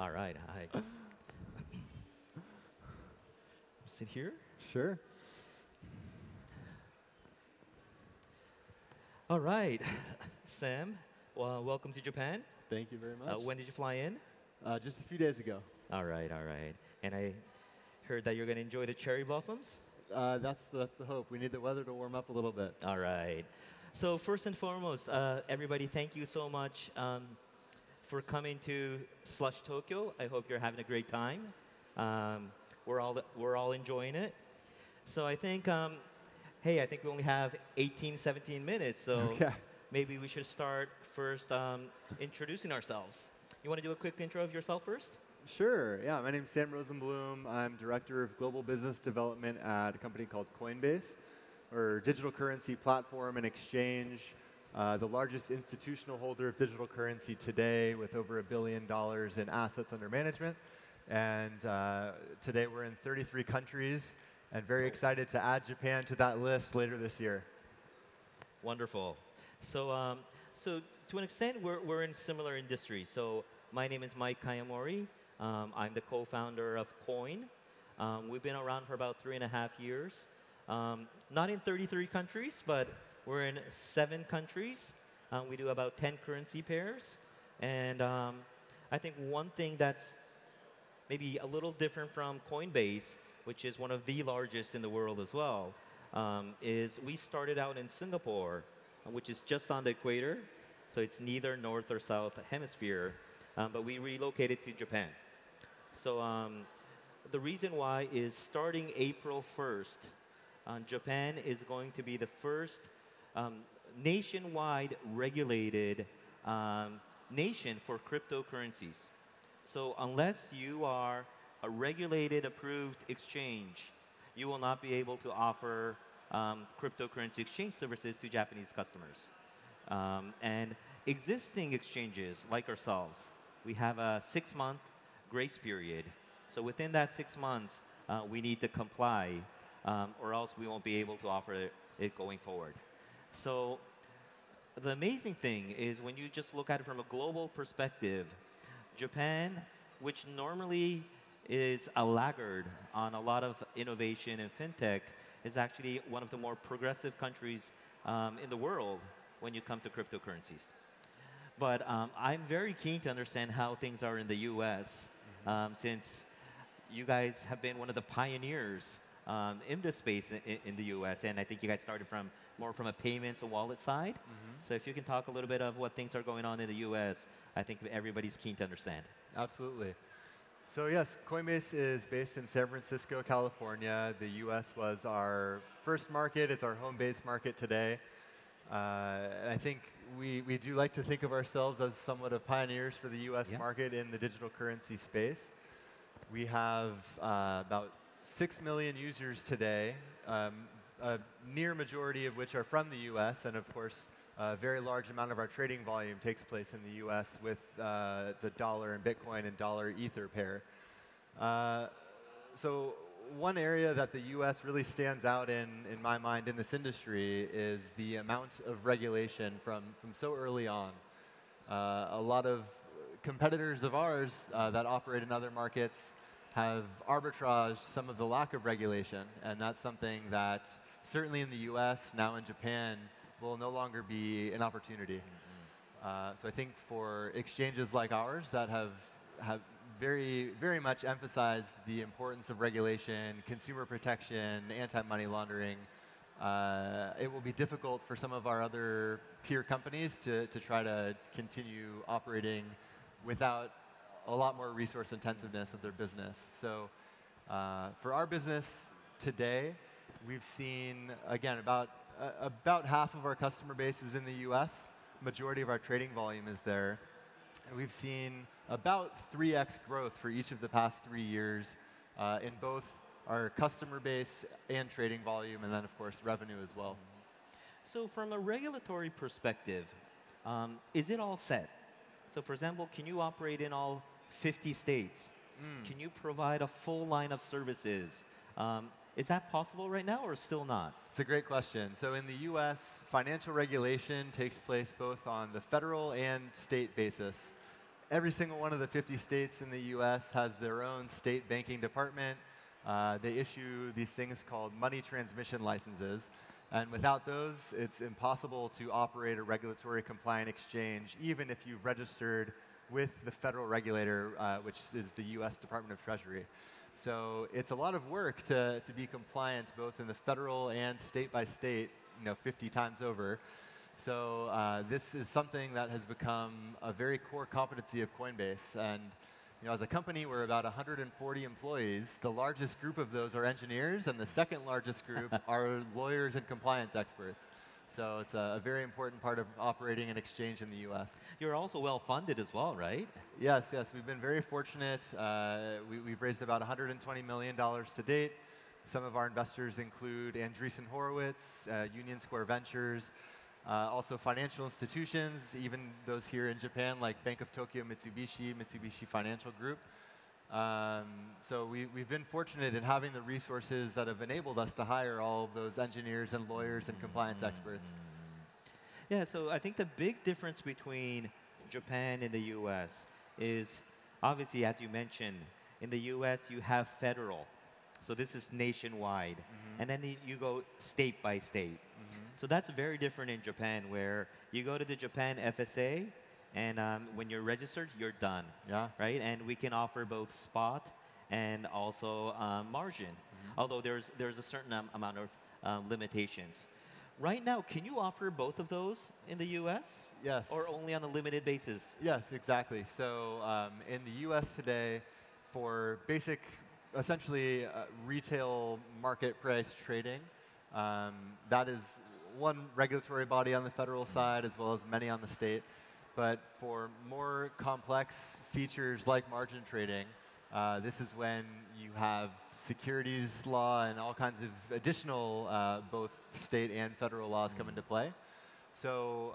All right. Hi. Sit here? Sure. All right. Sam, well, welcome to Japan. Thank you very much. When did you fly in? Just a few days ago. All right. All right. And I heard that you're going to enjoy the cherry blossoms? That's the hope. We need the weather to warm up a little bit. All right. So first and foremost, everybody, thank you so much for coming to Slush Tokyo. I hope you're having a great time. We're all enjoying it. So I think, hey, I think we only have 18, 17 minutes. So maybe we should start first introducing ourselves. You want to do a quick intro of yourself first? Sure. Yeah, my name's Sam Rosenblum. I'm Director of Global Business Development at a company called Coinbase, or digital currency platform and exchange, the largest institutional holder of digital currency today with over $1 billion in assets under management. And today we're in 33 countries and very excited to add Japan to that list later this year. Wonderful. So, so to an extent, we're in similar industries. So my name is Mike Kayamori. I'm the co-founder of Quoine. We've been around for about 3.5 years. Not in 33 countries, but we're in 7 countries. We do about 10 currency pairs. And I think one thing that's maybe a little different from Coinbase, which is one of the largest in the world as well, is we started out in Singapore, which is just on the equator. So it's neither north or south hemisphere. But we relocated to Japan. So the reason why is starting April 1st, Japan is going to be the first nationwide regulated nation for cryptocurrencies. So unless you are a regulated, approved exchange, you will not be able to offer cryptocurrency exchange services to Japanese customers. And existing exchanges like ourselves, we have a 6-month grace period. So within that 6 months, we need to comply, or else we won't be able to offer it going forward. So the amazing thing is when you just look at it from a global perspective, Japan, which normally is a laggard on a lot of innovation and fintech, is actually one of the more progressive countries in the world when you come to cryptocurrencies. But I'm very keen to understand how things are in the US, since you guys have been one of the pioneers in this space in the US, and I think you guys started from more from a payments and wallet side. So if you can talk a little bit of what things are going on in the US, I think everybody's keen to understand. Absolutely. So yes, Coinbase is based in San Francisco, California. The US was our first market. It's our home base market today. I think we do like to think of ourselves as somewhat of pioneers for the US market in the digital currency space. We have about 6 million users today, a near majority of which are from the US, and of course, a very large amount of our trading volume takes place in the US with the dollar and Bitcoin and dollar Ether pair. So one area that the US really stands out in my mind, in this industry is the amount of regulation from so early on. A lot of competitors of ours that operate in other markets have arbitraged some of the lack of regulation, and that's something that certainly in the US, now in Japan, will no longer be an opportunity. So I think for exchanges like ours that have very, very much emphasized the importance of regulation, consumer protection, anti-money laundering, it will be difficult for some of our other peer companies to try to continue operating without a lot more resource intensiveness of their business. So for our business today, we've seen, again, about half of our customer base is in the US. Majority of our trading volume is there. And we've seen about 3x growth for each of the past 3 years in both our customer base and trading volume, and then, of course, revenue as well. So from a regulatory perspective, is it all set? So for example, can you operate in all 50 states? Can you provide a full line of services? Is that possible right now or still not? It's a great question. So in the US, financial regulation takes place both on the federal and state basis. Every single one of the 50 states in the US has their own state banking department. They issue these things called money transmission licenses. And without those, it's impossible to operate a regulatory compliant exchange, even if you've registered with the federal regulator, which is the US Department of Treasury. So it's a lot of work to be compliant, both in the federal and state by state, 50 times over. So this is something that has become a very core competency of Coinbase. And as a company, we're about 140 employees. The largest group of those are engineers, and the second largest group are lawyers and compliance experts. So it's a very important part of operating an exchange in the US. You're also well-funded as well, right? Yes, yes. We've been very fortunate. We've raised about $120 million to date. Some of our investors include Andreessen Horowitz, Union Square Ventures, also financial institutions, even those here in Japan, like Bank of Tokyo, Mitsubishi Financial Group. So we've been fortunate in having the resources that have enabled us to hire all of those engineers and lawyers and compliance experts. Yeah, so I think the big difference between Japan and the US is, obviously, as you mentioned, in the US, you have federal. So this is nationwide. Mm-hmm. And then you go state by state. Mm-hmm. So that's very different in Japan, where you go to the Japan FSA, and when you're registered, you're done. Yeah. Right? And we can offer both spot and also margin, mm-hmm. although there's a certain amount of limitations. Right now, can you offer both of those in the US? Yes. Or only on a limited basis? Yes, exactly. So in the US today, for basic, essentially retail market price trading. That is one regulatory body on the federal side as well as many on the state. But for more complex features like margin trading, this is when you have securities law and all kinds of additional both state and federal laws come into play. So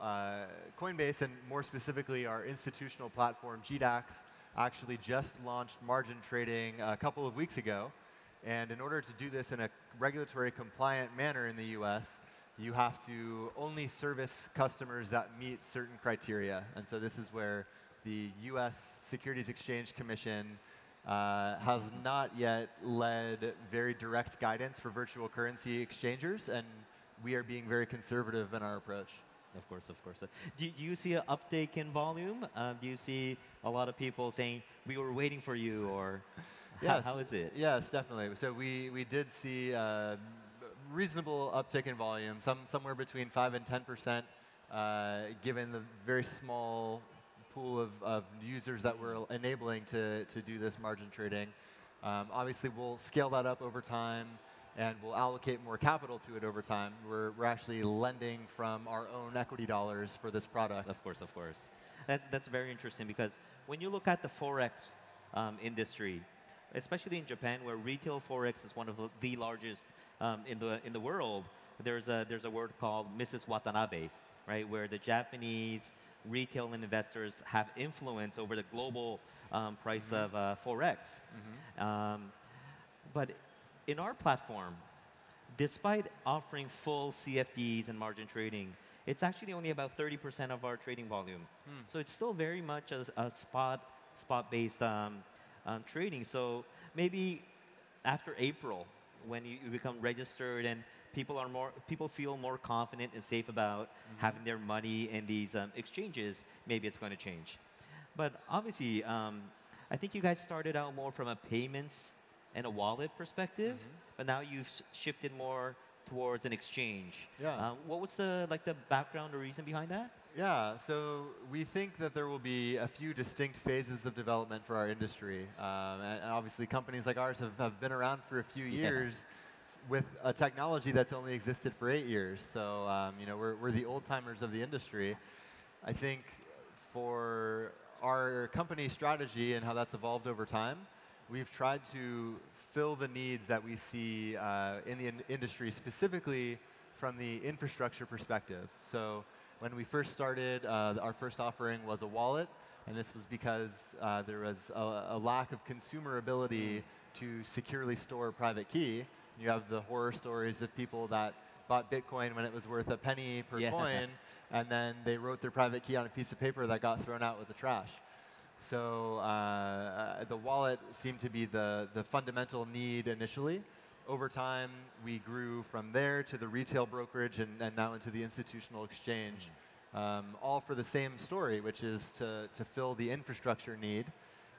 Coinbase, and more specifically our institutional platform GDAX, actually just launched margin trading a couple of weeks ago. And in order to do this in a regulatory compliant manner in the US, you have to only service customers that meet certain criteria. And so this is where the US Securities Exchange Commission has not yet led very direct guidance for virtual currency exchangers, and we are being very conservative in our approach. Of course, of course. Do you see an uptake in volume? Do you see a lot of people saying, we were waiting for you, or yes, how is it? Yes, definitely. So we did see reasonable uptick in volume, somewhere between 5 and 10%, given the very small pool of users that we're enabling to do this margin trading. Obviously, we'll scale that up over time, and we'll allocate more capital to it over time. We're actually lending from our own equity dollars for this product. Of course, of course. That's very interesting, because when you look at the Forex industry, especially in Japan, where retail Forex is one of the largest in the world, there's a word called Mrs. Watanabe, right, where the Japanese retail investors have influence over the global price of Forex. Mm-hmm. But in our platform, despite offering full CFDs and margin trading, it's actually only about 30% of our trading volume. Mm. So it's still very much a spot-based trading. So maybe after April, when you become registered and people feel more confident and safe about having their money in these exchanges, maybe it's going to change. But obviously, I think you guys started out more from a payments and a wallet perspective, but now you've shifted more towards an exchange. Yeah. What was the background or reason behind that? Yeah, so we think that there will be a few distinct phases of development for our industry. And obviously, companies like ours have been around for a few years with a technology that's only existed for 8 years. So we're the old timers of the industry. I think for our company strategy and how that's evolved over time, we've tried to fill the needs that we see in the industry, specifically from the infrastructure perspective. So when we first started, our first offering was a wallet, and this was because there was a lack of consumer ability to securely store a private key. You have the horror stories of people that bought Bitcoin when it was worth a penny per coin, and then they wrote their private key on a piece of paper that got thrown out with the trash. So the wallet seemed to be the fundamental need initially. Over time, we grew from there to the retail brokerage and now into the institutional exchange, all for the same story, which is to fill the infrastructure need.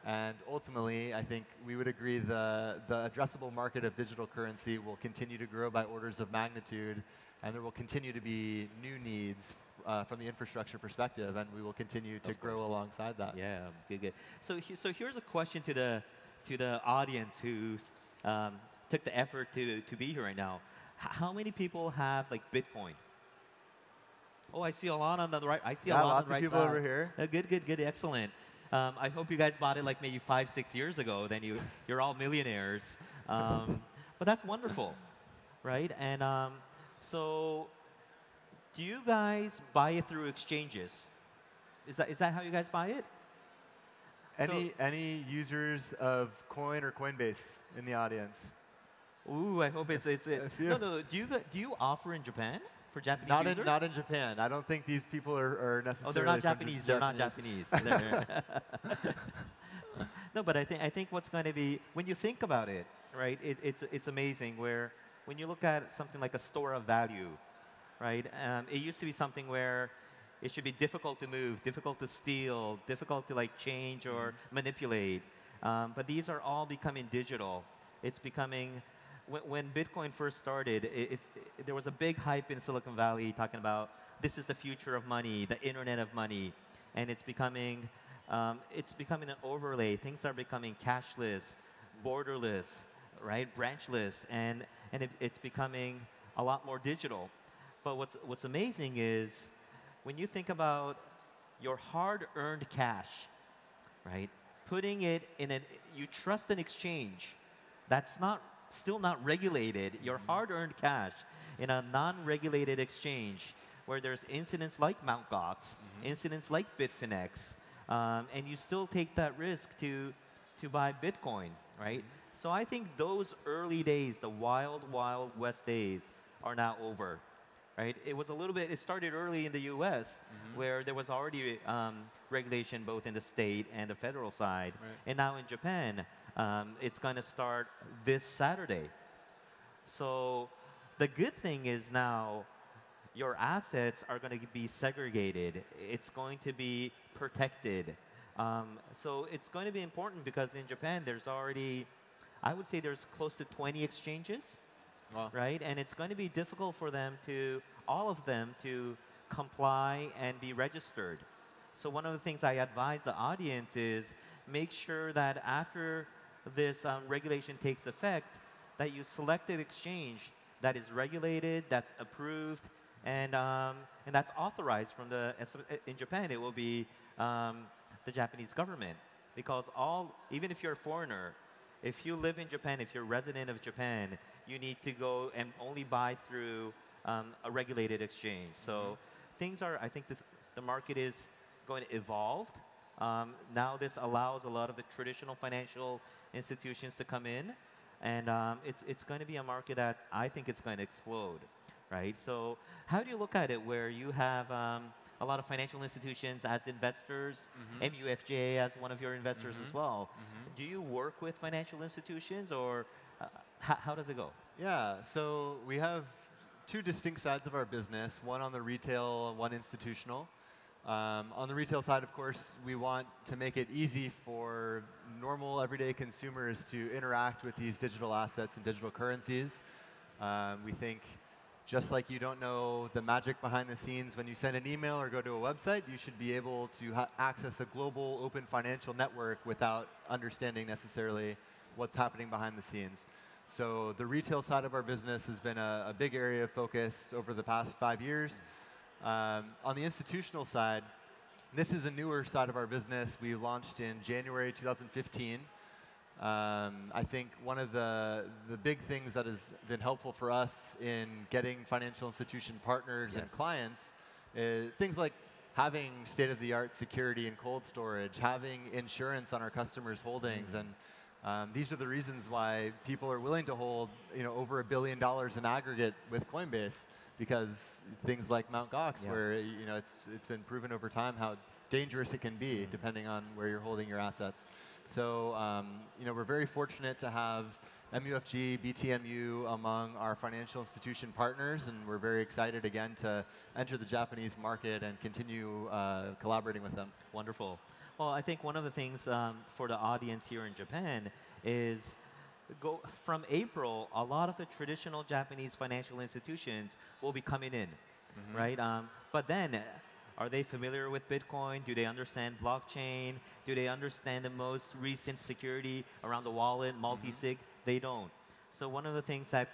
And ultimately, I think we would agree the addressable market of digital currency will continue to grow by orders of magnitude, and there will continue to be new needs from the infrastructure perspective, and we will continue to grow alongside that. Yeah, good, good. So, so here's a question to the audience who took the effort to be here right now. How many people have like Bitcoin? Oh, I see a lot on the right. I see a lot on the right side. Lots of people over here. Good, good, good, excellent. I hope you guys bought it like maybe 5, 6 years ago. Then you're all millionaires. But that's wonderful, right? And so, do you guys buy it through exchanges? Is that how you guys buy it? Any users of Coin or Coinbase in the audience? Ooh, I hope it's it. No. Do you offer in Japan? For Japanese users? Not in Japan. I don't think these people are necessarily. Oh, they're not Japanese. No, but I think what's going to be when you think about it, right? It's amazing where when you look at something like a store of value, right? It used to be something where it should be difficult to move, difficult to steal, difficult to like change or manipulate. But these are all becoming digital. It's becoming. When Bitcoin first started, there was a big hype in Silicon Valley talking about this is the future of money, the internet of money, and it's becoming an overlay. Things are becoming cashless, borderless, right? Branchless, and it's becoming a lot more digital. But what's amazing is when you think about your hard-earned cash, right? Putting it in you trust an exchange. That's still not regulated, your hard-earned cash in a non-regulated exchange where there's incidents like Mt. Gox, incidents like Bitfinex, and you still take that risk to buy Bitcoin, right? So I think those early days, the wild, wild west days, are now over, right? It started early in the US where there was already regulation both in the state and the federal side, and now in Japan, it's going to start this Saturday. So the good thing is now your assets are going to be segregated. It's going to be protected. So it's going to be important because in Japan there's already, I would say there's close to 20 exchanges, right? And it's going to be difficult for them all of them to comply and be registered. So one of the things I advise the audience is make sure that after this regulation takes effect, that you select an exchange that is regulated, that's approved, and that's authorized from the. In Japan, it will be the Japanese government, because even if you're a foreigner, if you live in Japan, if you're a resident of Japan, you need to go and only buy through a regulated exchange. So things are. I think the market is going to evolve. Now this allows a lot of the traditional financial institutions to come in, and it's going to be a market that I think it's going to explode, right? So how do you look at it where you have a lot of financial institutions as investors, MUFJ as one of your investors as well. Do you work with financial institutions, or how does it go? Yeah, so we have two distinct sides of our business, one on the retail, one institutional. On the retail side, of course, we want to make it easy for normal, everyday consumers to interact with these digital assets and digital currencies. We think just like you don't know the magic behind the scenes when you send an email or go to a website, you should be able to access a global open financial network without understanding necessarily what's happening behind the scenes. So the retail side of our business has been a big area of focus over the past 5 years. On the institutional side, this is a newer side of our business. We launched in January 2015. I think one of the big things that has been helpful for us in getting financial institution partners and clients is things like having state-of-the-art security and cold storage, having insurance on our customers' holdings, and these are the reasons why people are willing to hold over $1 billion in aggregate with Coinbase. because things like Mt. Gox, where it's been proven over time how dangerous it can be depending on where you're holding your assets. So we're very fortunate to have MUFG, BTMU among our financial institution partners, and we're very excited again to enter the Japanese market and continue collaborating with them. Wonderful. Well, I think one of the things for the audience here in Japan is from April, a lot of the traditional Japanese financial institutions will be coming in, right? But then, are they familiar with Bitcoin? Do they understand blockchain? Do they understand the most recent security around the wallet, multi-sig? They don't. So one of the things that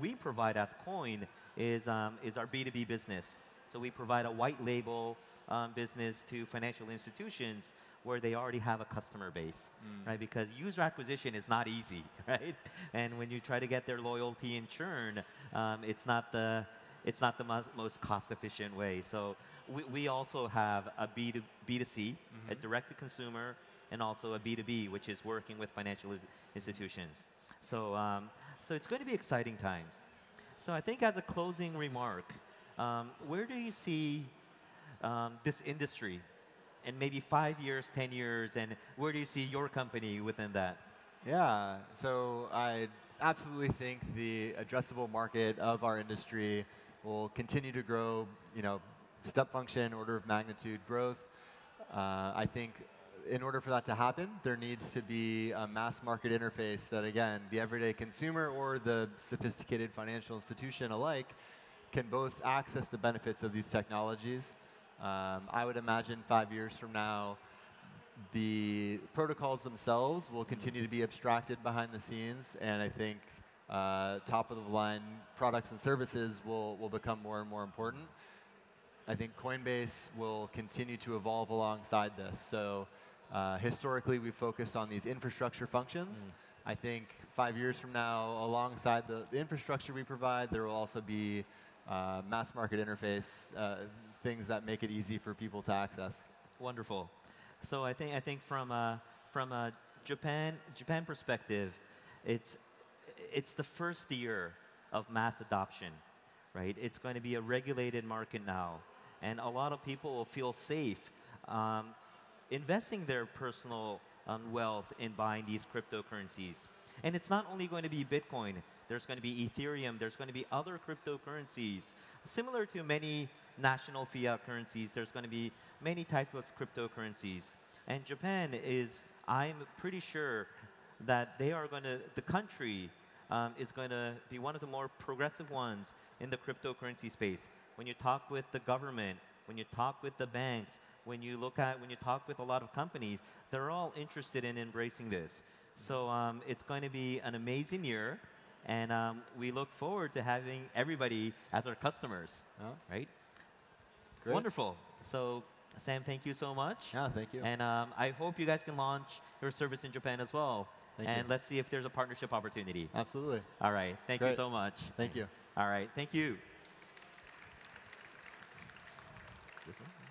we provide as Quoine is our B2B business. So we provide a white label business to financial institutions where they already have a customer base, right? Because user acquisition is not easy, right? And when you try to get their loyalty and churn, it's not the most cost-efficient way. So we also have a B2C, a direct-to-consumer, and also a B2B, which is working with financial institutions. So, it's going to be exciting times. So I think as a closing remark, where do you see this industry in maybe 5 years, 10 years, and where do you see your company within that? Yeah, so I absolutely think the addressable market of our industry will continue to grow, step function, order of magnitude growth. I think in order for that to happen, there needs to be a mass market interface that, again, the everyday consumer or the sophisticated financial institution alike can both access the benefits of these technologies. I would imagine 5 years from now, the protocols themselves will continue to be abstracted behind the scenes, and I think top-of-the-line products and services will become more and more important. I think Coinbase will continue to evolve alongside this. So historically, we focused on these infrastructure functions. I think 5 years from now, alongside the infrastructure we provide, there will also be mass market interface, things that make it easy for people to access. Wonderful. So I think from a Japan perspective, it's the first year of mass adoption, right? It's going to be a regulated market now, and a lot of people will feel safe investing their personal wealth in buying these cryptocurrencies. And it's not only going to be Bitcoin. There's going to be Ethereum. There's going to be other cryptocurrencies. Similar to many national fiat currencies, there's going to be many types of cryptocurrencies. And Japan is, I'm pretty sure, that they are going to, the country is going to be one of the more progressive ones in the cryptocurrency space. When you talk with the government, when you talk with the banks, when you talk with a lot of companies, they're all interested in embracing this. So it's going to be an amazing year, and we look forward to having everybody as our customers, right? Great. Wonderful. So Sam, thank you so much. Yeah, thank you. And I hope you guys can launch your service in Japan as well. Thank you. Let's see if there's a partnership opportunity. Absolutely. All right. Thank you so much. Thank you. All right. Thank you. This one?